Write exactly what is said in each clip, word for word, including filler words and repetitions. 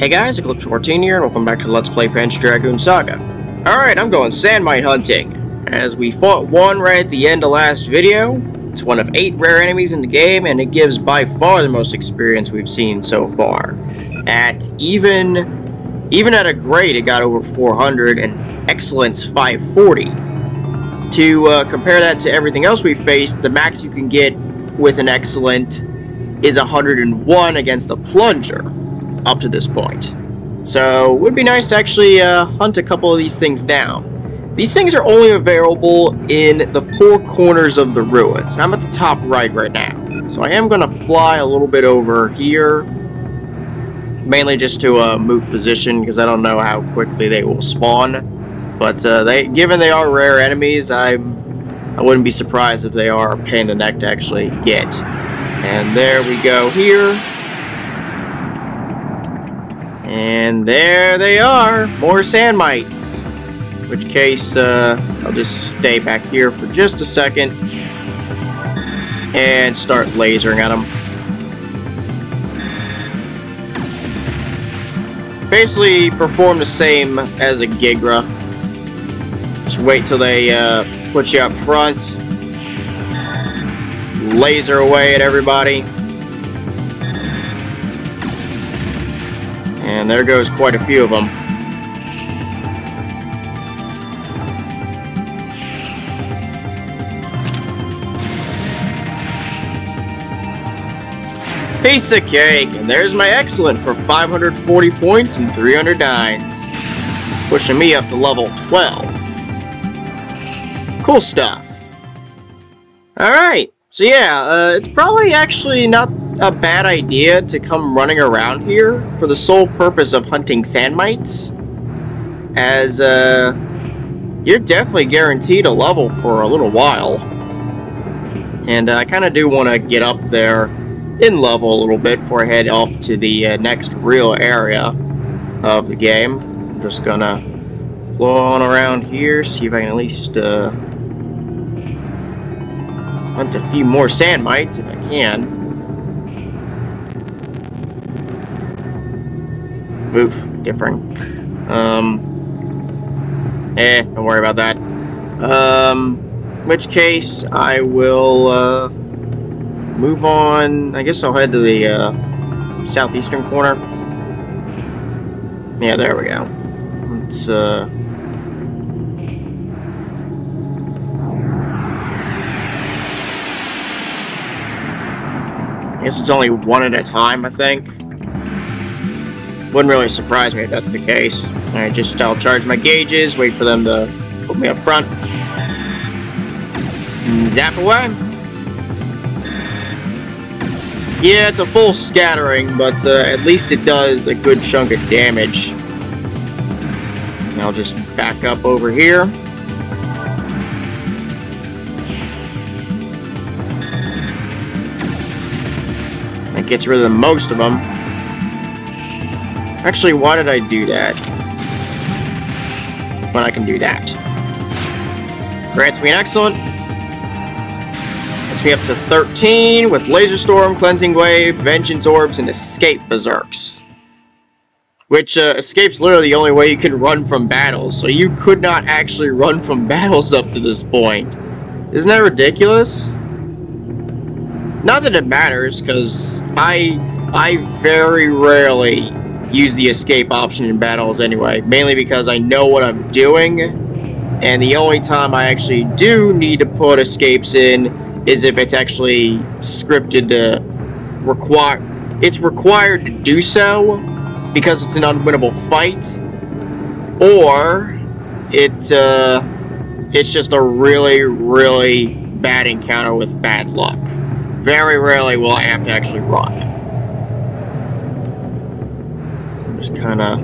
Hey guys, Eclipse fourteen here, and welcome back to Let's Play Panzer Dragoon Saga. Alright, I'm going Sand Mite hunting, as we fought one right at the end of last video. It's one of eight rare enemies in the game, and it gives by far the most experience we've seen so far. At even, even at a grade, it got over four hundred, and excellence five forty. To uh, compare that to everything else we faced, the max you can get with an excellent is one hundred and one against a plunger. Up to this point. So, it would be nice to actually uh, hunt a couple of these things down. These things are only available in the four corners of the ruins. I'm at the top right right now. So I am going to fly a little bit over here. Mainly just to uh, move position, because I don't know how quickly they will spawn. But uh, they, given they are rare enemies, I'm, I wouldn't be surprised if they are a pain in the neck to actually get. And there we go here. And there they are! More Sand Mites! In which case, uh, I'll just stay back here for just a second. And start lasering at them. Basically, perform the same as a Gigra. Just wait till they uh, put you up front. Laser away at everybody. And there goes quite a few of them. Piece of cake! And there's my excellent for five hundred forty points and three hundred nines. Pushing me up to level twelve. Cool stuff. Alright, so yeah, uh, it's probably actually not a bad idea to come running around here for the sole purpose of hunting Sand Mites, as uh, you're definitely guaranteed a level for a little while. And uh, I kind of do want to get up there in level a little bit before I head off to the uh, next real area of the game. I'm just gonna flow on around here, see if I can at least uh, hunt a few more Sand Mites if I can. Oof, different. Um, eh, don't worry about that. Um, in which case, I will, uh, move on. I guess I'll head to the, uh, southeastern corner. Yeah, there we go. Let's, uh... I guess it's only one at a time, I think. Wouldn't really surprise me if that's the case. Alright, just I'll charge my gauges, wait for them to put me up front. Zap away. Yeah, it's a full scattering, but uh, at least it does a good chunk of damage. And I'll just back up over here. That gets rid of the most of them. Actually, why did I do that? When I can do that. Grants me an excellent. Gets me up to thirteen with Laser Storm, Cleansing Wave, Vengeance Orbs, and Escape Berserks. Which, uh, Escape's literally the only way you can run from battles, so you could not actually run from battles up to this point. Isn't that ridiculous? Not that it matters, because I, I very rarely use the escape option in battles anyway, mainly because I know what I'm doing, and the only time I actually do need to put escapes in is if it's actually scripted to require. It's required to do so because it's an unwinnable fight, or it uh, it's just a really, really bad encounter with bad luck. Very rarely will I have to actually run. Just kind of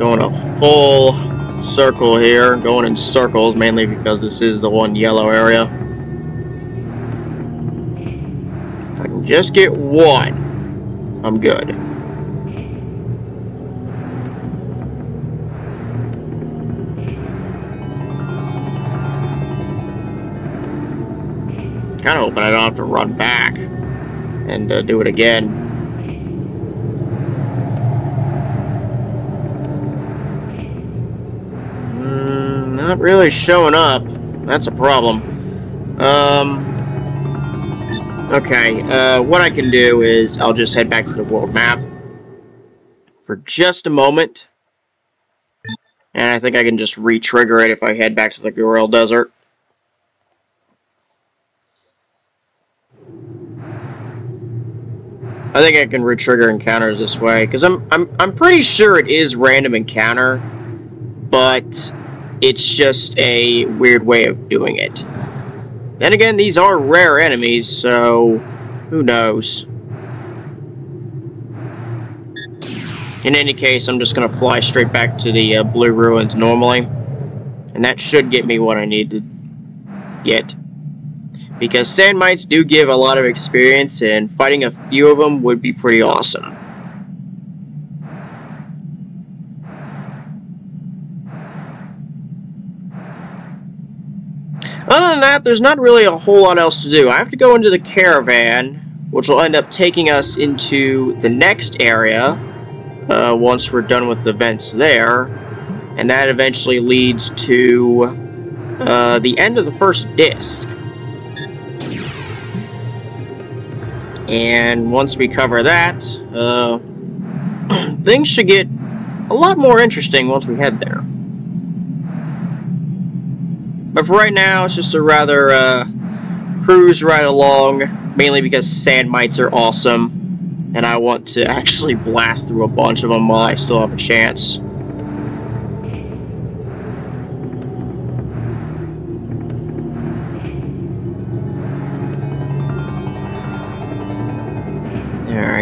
going a full circle here, going in circles, mainly because this is the one yellow area. If I can just get one, I'm good. Kind of hoping I don't have to run back and uh, do it again. Not really showing up. That's a problem. Um, okay, uh, what I can do is I'll just head back to the world map for just a moment. And I think I can just re-trigger it if I head back to the Garil Desert. I think I can re-trigger encounters this way, because I'm I'm I'm pretty sure it is random encounter, but it's just a weird way of doing it. Then again, these are rare enemies, so who knows? In any case, I'm just going to fly straight back to the uh, Blue Ruins normally, and that should get me what I need to get. Because Sand Mites do give a lot of experience, and fighting a few of them would be pretty awesome. Other than that, there's not really a whole lot else to do. I have to go into the caravan, which will end up taking us into the next area, uh, once we're done with the vents there. And that eventually leads to uh, the end of the first disc. And once we cover that, uh, things should get a lot more interesting once we head there. But for right now, it's just a rather uh, cruise right along, mainly because Sand Mites are awesome, and I want to actually blast through a bunch of them while I still have a chance.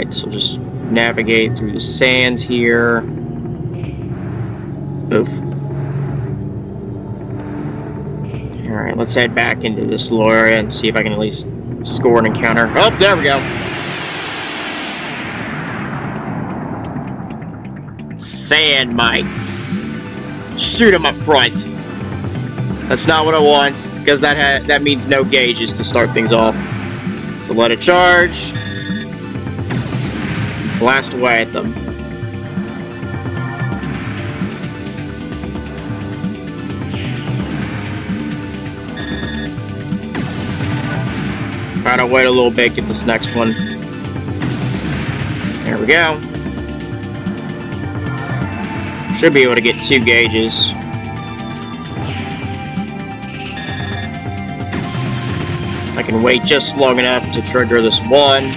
So just navigate through the sands here. Oof. Alright, let's head back into this little area and see if I can at least score an encounter. Oh, there we go! Sand Mites! Shoot them up front! That's not what I want, because that, ha that means no gauges to start things off. So let it charge. Blast away at them. Gotta wait a little bit, get this next one. There we go. Should be able to get two gauges. I can wait just long enough to trigger this one.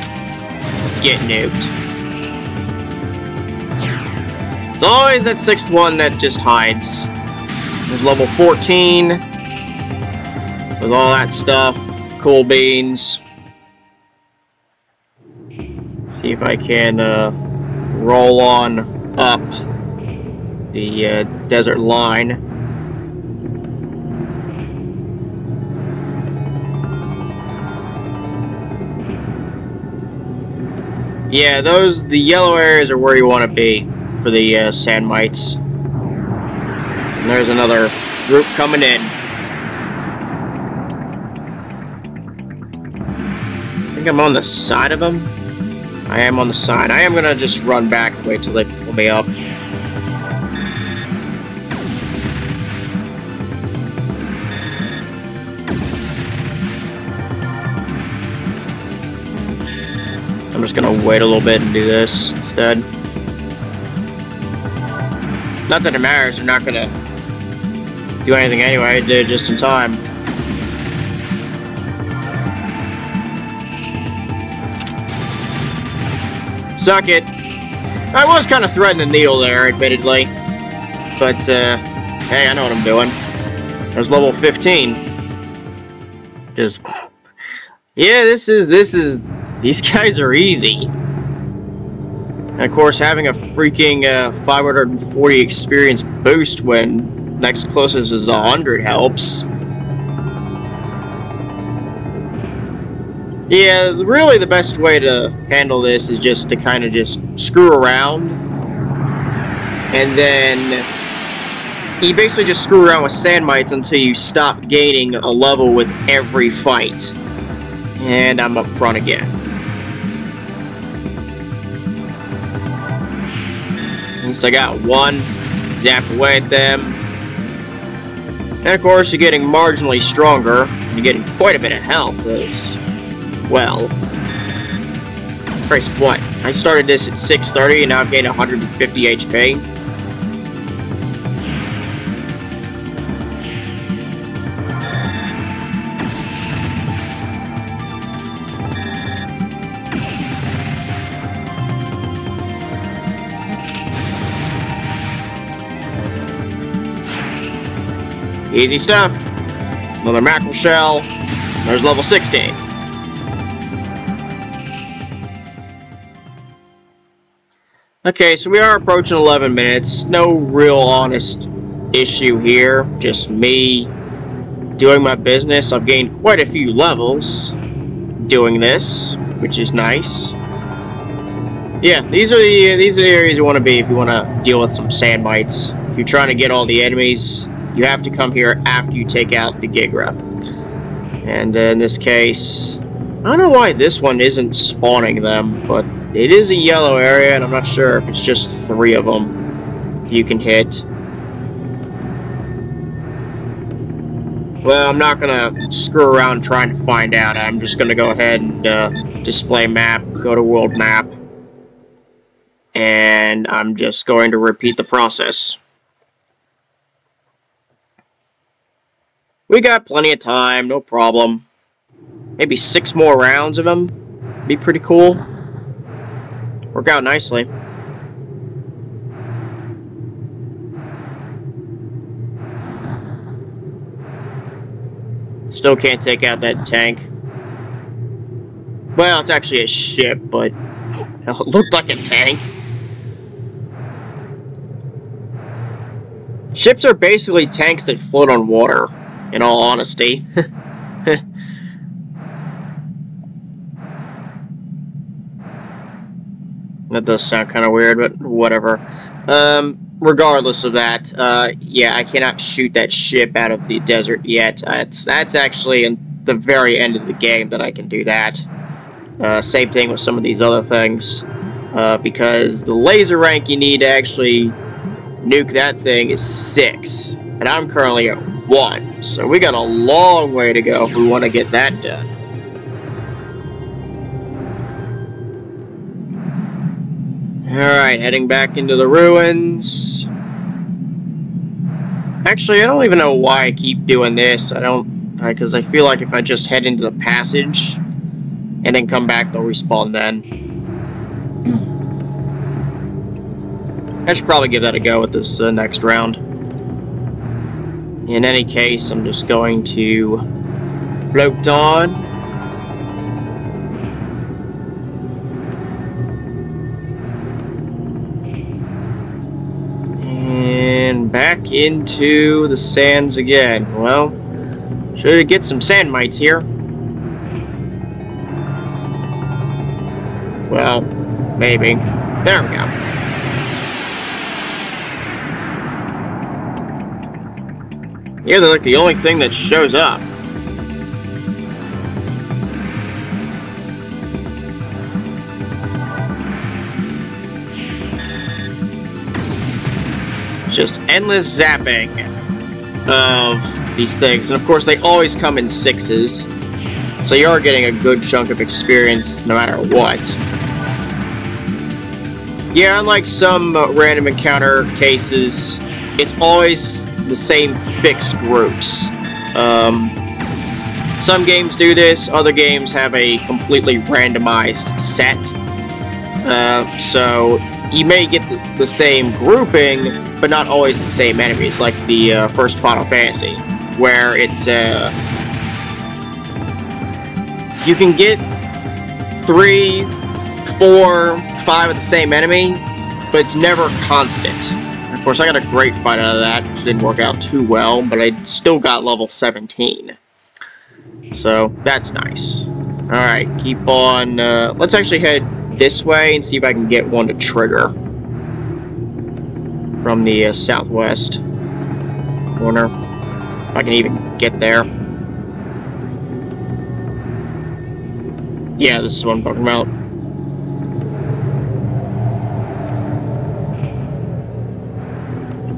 Get nuked. It's always that sixth one that just hides. There's level fourteen. With all that stuff. Cool beans. See if I can uh, roll on up the uh, desert line. Yeah, those, the yellow areas are where you want to be for the uh, Sand Mites. And there's another group coming in. I think I'm on the side of them. I am on the side. I am gonna just run back and wait till they pull me up. I'm just gonna wait a little bit and do this instead. Not that it matters, they're not gonna do anything anyway, they're just in time. Suck it! I was kind of threading the needle there, admittedly. But, uh, hey, I know what I'm doing. There's level fifteen. Just... yeah, this is, this is... these guys are easy. And of course, having a freaking uh, five hundred forty experience boost when next closest is one hundred helps. Yeah, really the best way to handle this is just to kind of just screw around. And then you basically just screw around with Sand Mites until you stop gaining a level with every fight. And I'm up front again. So I got one, zap away at them. And of course, you're getting marginally stronger, and you're getting quite a bit of health as well. Christ, what? I started this at six thirty, and now I've gained one hundred fifty H P. Easy stuff. Another mackerel shell. There's level sixteen. Okay, so we are approaching eleven minutes. No real honest issue here. Just me doing my business. I've gained quite a few levels doing this, which is nice. Yeah, these are the these are the areas you want to be if you want to deal with some sand mites. If you're trying to get all the enemies, you have to come here after you take out the Gigra. And uh, in this case, I don't know why this one isn't spawning them, but it is a yellow area, and I'm not sure if it's just three of them you can hit. Well, I'm not gonna screw around trying to find out. I'm just gonna go ahead and uh, display map, go to world map, and I'm just going to repeat the process. We got plenty of time, no problem. Maybe six more rounds of them. Be pretty cool. Work out nicely. Still can't take out that tank. Well, it's actually a ship, but it looked like a tank. Ships are basically tanks that float on water. In all honesty. That does sound kind of weird, but whatever. Um, regardless of that, uh, yeah, I cannot shoot that ship out of the desert yet. Uh, it's, that's actually in the very end of the game that I can do that. Uh, same thing with some of these other things. Uh, because the laser rank you need to actually nuke that thing is six. And I'm currently at one, so we got a long way to go if we want to get that done. Alright, heading back into the ruins. Actually, I don't even know why I keep doing this. I don't, because I feel like if I just head into the passage and then come back, they'll respawn then. I should probably give that a go with this uh, next round. In any case, I'm just going to float on. And back into the sands again. Well, should get some sand mites here. Well, maybe. There we go. Yeah, they're like the only thing that shows up. Just endless zapping of these things. And of course, they always come in sixes. So you are getting a good chunk of experience no matter what. Yeah, unlike some uh, random encounter cases, it's always the same fixed groups. Um, some games do this, other games have a completely randomized set. Uh, so you may get the, the same grouping, but not always the same enemies, like the uh, first Final Fantasy, where it's uh, you can get three, four, five of the same enemy, but it's never constant. Of course, I got a great fight out of that, which didn't work out too well, but I still got level seventeen. So, that's nice. Alright, keep on. Uh, let's actually head this way and see if I can get one to trigger. From the uh, southwest corner. If I can even get there. Yeah, this is what I'm talking about.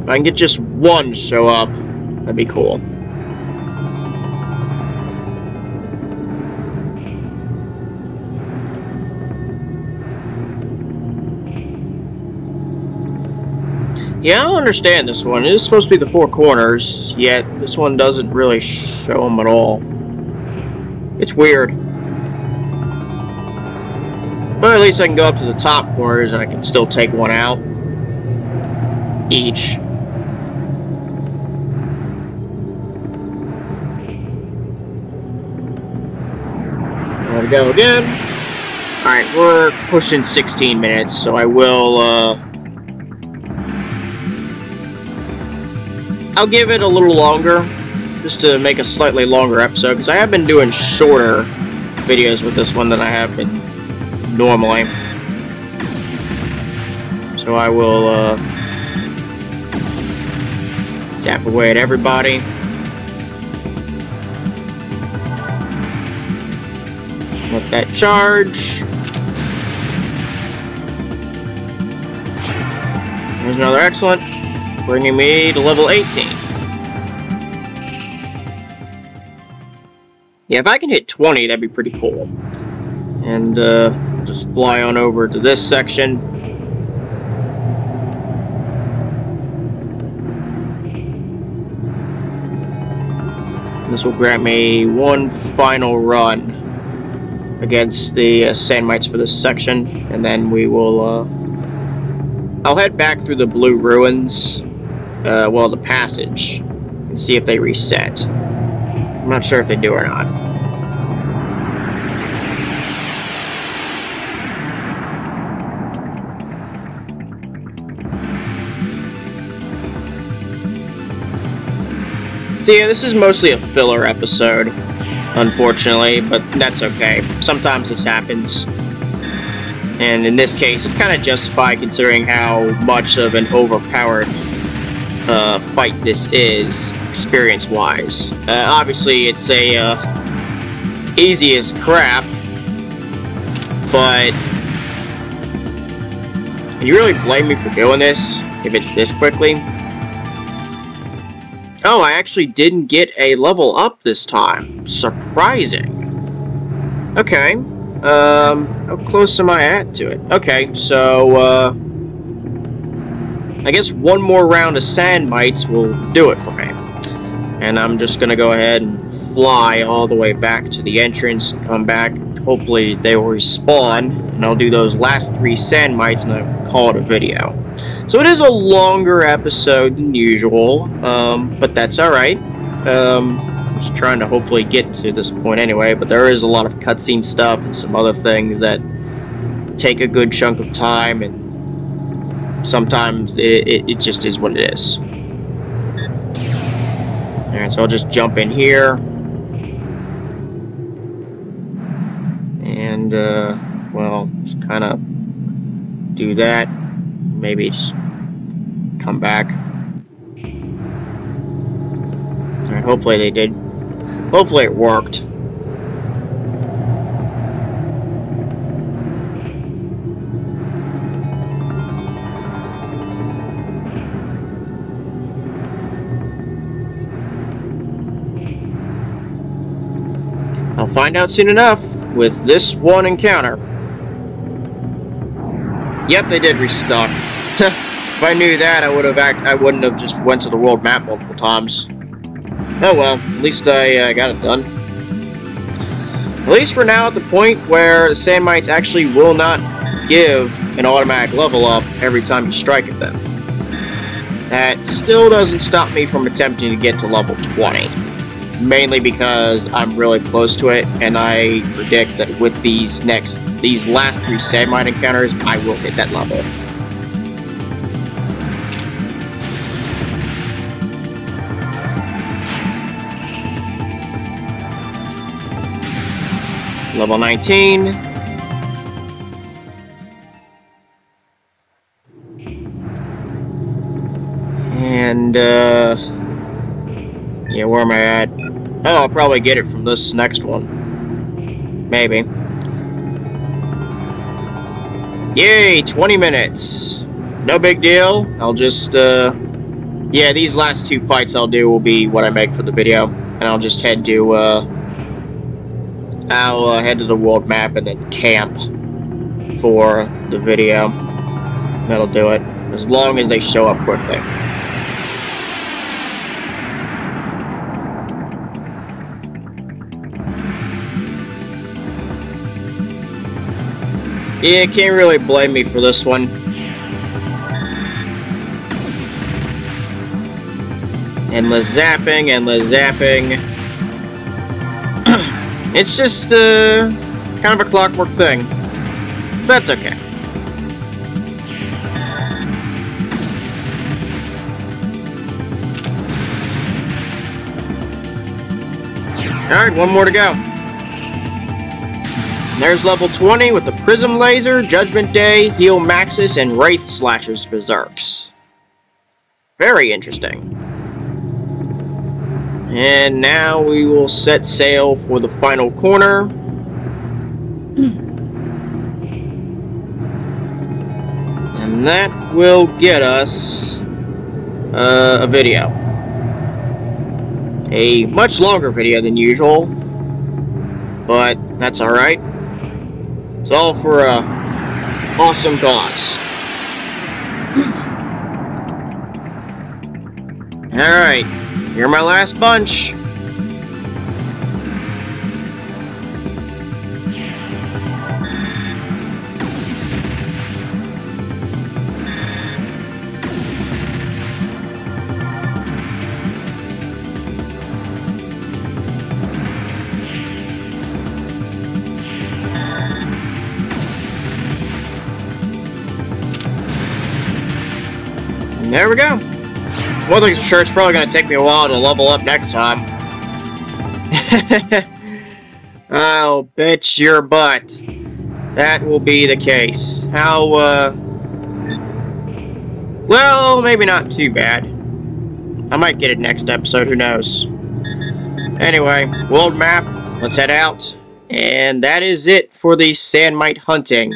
If I can get just one to show up, that'd be cool. Yeah, I don't understand this one. It is supposed to be the four corners, yet this one doesn't really show them at all. It's weird. But at least I can go up to the top corners and I can still take one out. Each. There we go again. Alright, we're pushing sixteen minutes, so I will, uh... I'll give it a little longer, just to make a slightly longer episode, because I have been doing shorter videos with this one than I have been normally. So I will, uh, zap away at everybody. Let that charge. There's another excellent. Bringing me to level eighteen. Yeah, if I can hit twenty, that'd be pretty cool. And, uh, just fly on over to this section. This will grant me one final run against the uh, Sand Mites for this section, and then we will, uh... I'll head back through the Blue Ruins. Uh, well, the passage, and see if they reset. I'm not sure if they do or not. So yeah, this is mostly a filler episode, unfortunately, but that's okay. Sometimes this happens. And in this case, it's kind of justified considering how much of an overpowered Uh, fight this is, experience-wise. Uh, obviously, it's a, uh, easy as crap, but can you really blame me for doing this, if it's this quickly? Oh, I actually didn't get a level up this time. Surprising. Okay, um, how close am I at to it? Okay, so, uh, I guess one more round of Sand Mites will do it for me. And I'm just gonna go ahead and fly all the way back to the entrance and come back. Hopefully they will respawn, and I'll do those last three Sand Mites and I'll call it a video. So it is a longer episode than usual, um, but that's alright. Um, just trying to hopefully get to this point anyway, but there is a lot of cutscene stuff and some other things that take a good chunk of time, and sometimes it, it, it just is what it is. Alright, so I'll just jump in here. And, uh, well, just kind of do that. Maybe just come back. Alright, hopefully they did. Hopefully it worked. I'll find out soon enough with this one encounter. Yep, they did restock. If I knew that, I would have act I wouldn't have just went to the world map multiple times. Oh well, at least I uh, got it done. At least we're now at the point where the Sand Mites actually will not give an automatic level up every time you strike at them. That still doesn't stop me from attempting to get to level twenty. Mainly because I'm really close to it, and I predict that with these next, these last three Sand Mite encounters, I will hit that level. Level nineteen. And, uh... yeah, where am I at? Oh, I'll probably get it from this next one. Maybe. Yay, twenty minutes. No big deal. I'll just, uh... yeah, these last two fights I'll do will be what I make for the video. And I'll just head to, uh... I'll uh, head to the world map and then camp for the video. That'll do it. As long as they show up quickly. Yeah, can't really blame me for this one. Endless zapping, endless zapping. It's just uh, kind of a clockwork thing. That's okay. Alright, one more to go. There's level twenty with the Prism Laser, Judgment Day, Heal Maxis, and Wraith Slasher's Berserks. Very interesting. And now we will set sail for the final corner. And that will get us uh, a video. A much longer video than usual, but that's alright. It's all for a awesome cause. Alright, here are my last bunch. There we go. Well, I'm sure it's probably going to take me a while to level up next time. I'll bet your butt that will be the case. How, uh... well, maybe not too bad. I might get it next episode, who knows. Anyway, world map, let's head out. And that is it for the Sand Mite hunting.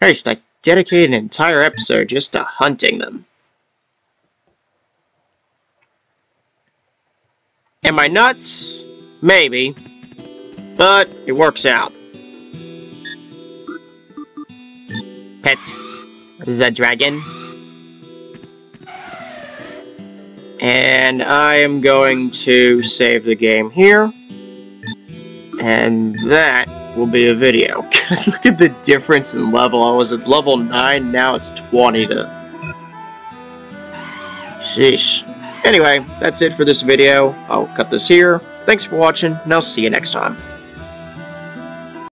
I just like, dedicated an entire episode just to hunting them. Am I nuts? Maybe. But it works out. Pet the dragon. And I am going to save the game here. And that will be a video. Because look at the difference in level. I was at level nine, now it's twenty to... sheesh. Anyway, that's it for this video. I'll cut this here. Thanks for watching, and I'll see you next time.